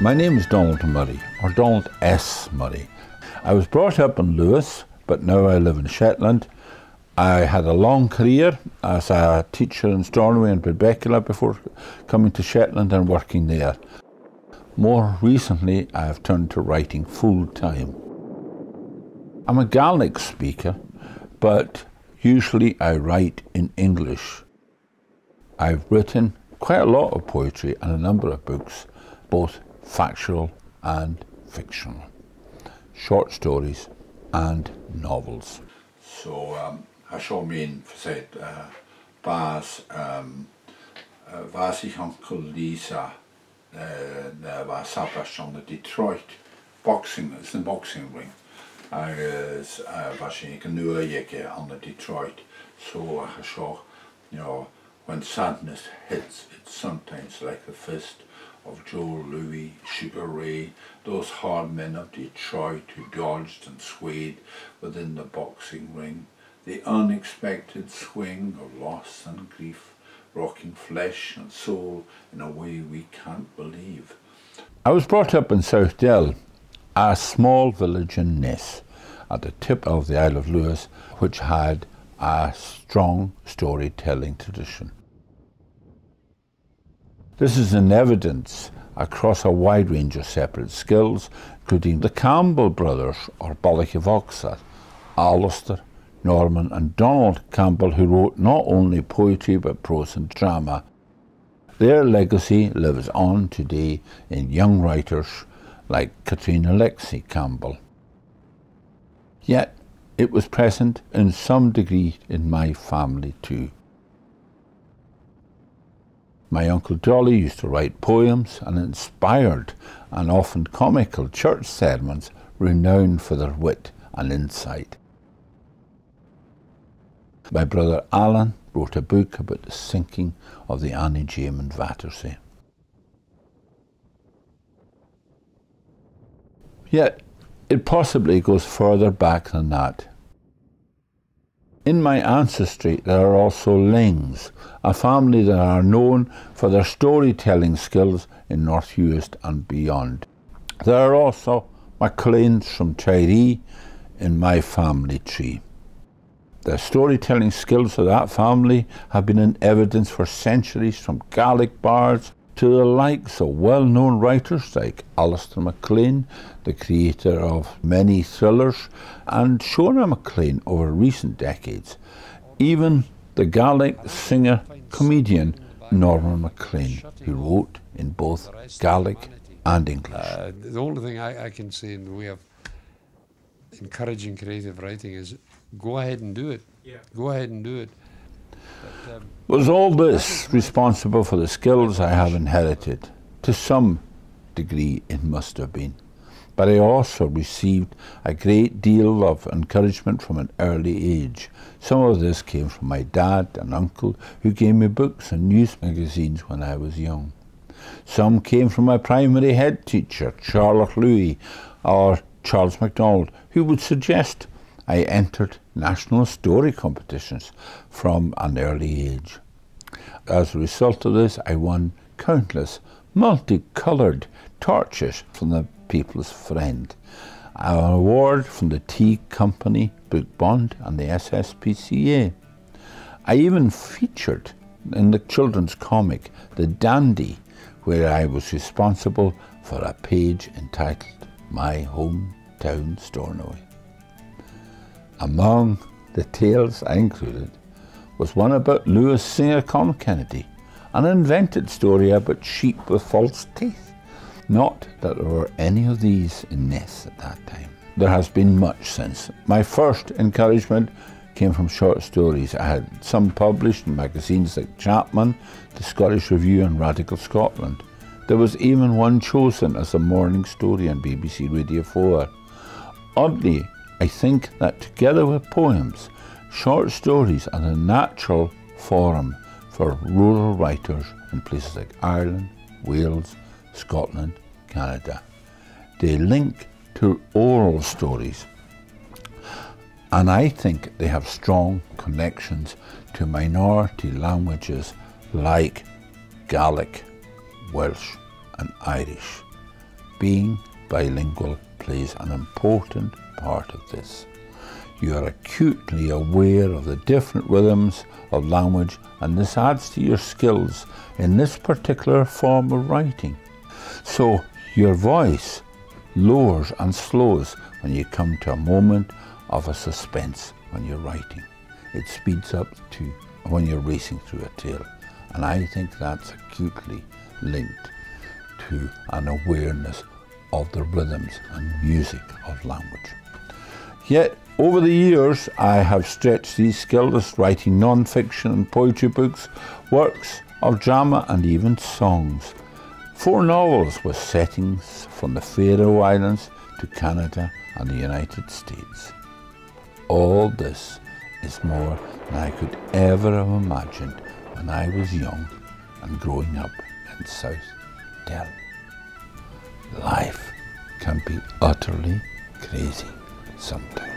My name is Donald Murray, or Donald S. Murray. I was brought up in Lewis, but now I live in Shetland. I had a long career as a teacher in Stornoway and Benbecula before coming to Shetland and working there. More recently, I have turned to writing full-time. I'm a Gaelic speaker, but usually I write in English. I've written quite a lot of poetry and a number of books, both factual and fictional, short stories and novels. So I shall mean for said bas was ich Uncle Lisa was published on the Detroit boxing, it's the boxing ring. Agus waarschijnlijk een nieuwe jeke on the Detroit. So I shall, you know, when sadness hits, it's sometimes like the fist of Joe Louis, Sugar Ray, those hard men of Detroit who dodged and swayed within the boxing ring, the unexpected swing of loss and grief, rocking flesh and soul in a way we can't believe. I was brought up in South Dell, a small village in Ness, at the tip of the Isle of Lewis, which had a strong storytelling tradition. This is in evidence across a wide range of separate skills, including the Campbell Brothers, or Bolloch of Oxford, Alistair, Norman and Donald Campbell, who wrote not only poetry but prose and drama. Their legacy lives on today in young writers like Katrina Lexi Campbell. Yet it was present in some degree in my family too. My uncle Jolly used to write poems and inspired and often comical church sermons, renowned for their wit and insight. My brother Alan wrote a book about the sinking of the Annie and Vattersey. Yet it possibly goes further back than that. In my ancestry there are also Lings, a family that are known for their storytelling skills in North Uist and beyond. There are also MacLeans from Tyree in my family tree. The storytelling skills of that family have been in evidence for centuries, from Gaelic bards to the likes of well-known writers like Alistair MacLean, the creator of many thrillers, and Shona MacLean over recent decades. Even the Gaelic singer-comedian Norman MacLean, who wrote in both Gaelic and English. The only thing I can say in the way of encouraging creative writing is go ahead and do it. Yeah. Go ahead and do it. But, was all this responsible for the skills I have inherited? To some degree it must have been, but I also received a great deal of encouragement from an early age. Some of this came from my dad and uncle, who gave me books and news magazines when I was young. Some came from my primary head teacher, Charlotte Louis or Charles MacDonald, who would suggest I entered national story competitions from an early age. As a result of this, I won countless multicoloured torches from the People's Friend, an award from the Tea Company Book Bond and the SSPCA. I even featured in the children's comic The Dandy, where I was responsible for a page entitled My Hometown Stornoway. Among the tales I included was one about Lewis singer Con Kennedy, an invented story about sheep with false teeth. Not that there were any of these in Ness at that time. There has been much since. My first encouragement came from short stories. I had some published in magazines like Chapman, the Scottish Review and Radical Scotland. There was even one chosen as a morning story on BBC Radio 4. Oddly, I think that together with poems, short stories are a natural forum for rural writers in places like Ireland, Wales, Scotland, Canada. They link to oral stories, and I think they have strong connections to minority languages like Gaelic, Welsh and Irish. being bilingual plays an important part of this. You are acutely aware of the different rhythms of language, and this adds to your skills in this particular form of writing. So your voice lowers and slows when you come to a moment of a suspense when you're writing. It speeds up too when you're racing through a tale, and I think that's acutely linked to an awareness of the rhythms and music of language. Yet, over the years, I have stretched these skills writing non-fiction and poetry books, works of drama and even songs. 4 novels with settings from the Faroe Islands to Canada and the United States. All this is more than I could ever have imagined when I was young and growing up in South Dell. Life can be utterly crazy sometimes.